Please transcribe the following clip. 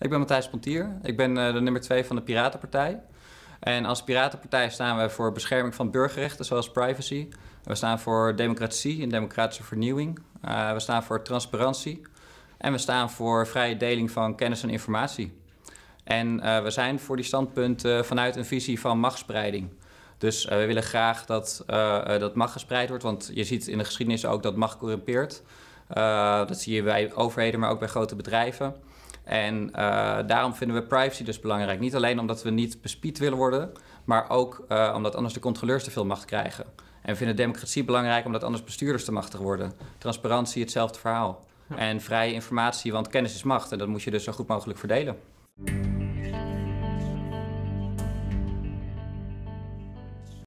Ik ben Matthijs Pontier. Ik ben de nummer 2 van de Piratenpartij. En als Piratenpartij staan we voor bescherming van burgerrechten, zoals privacy. We staan voor democratie en democratische vernieuwing. We staan voor transparantie. En we staan voor vrije deling van kennis en informatie. En we zijn voor die standpunten vanuit een visie van machtsbreiding. Dus we willen graag dat macht gespreid wordt, want je ziet in de geschiedenis ook dat macht corrumpeert. Dat zie je bij overheden, maar ook bij grote bedrijven. En daarom vinden we privacy dus belangrijk. Niet alleen omdat we niet bespied willen worden, maar ook omdat anders de controleurs te veel macht krijgen. En we vinden democratie belangrijk omdat anders bestuurders te machtig worden. Transparantie, hetzelfde verhaal. En vrije informatie, want kennis is macht en dat moet je dus zo goed mogelijk verdelen.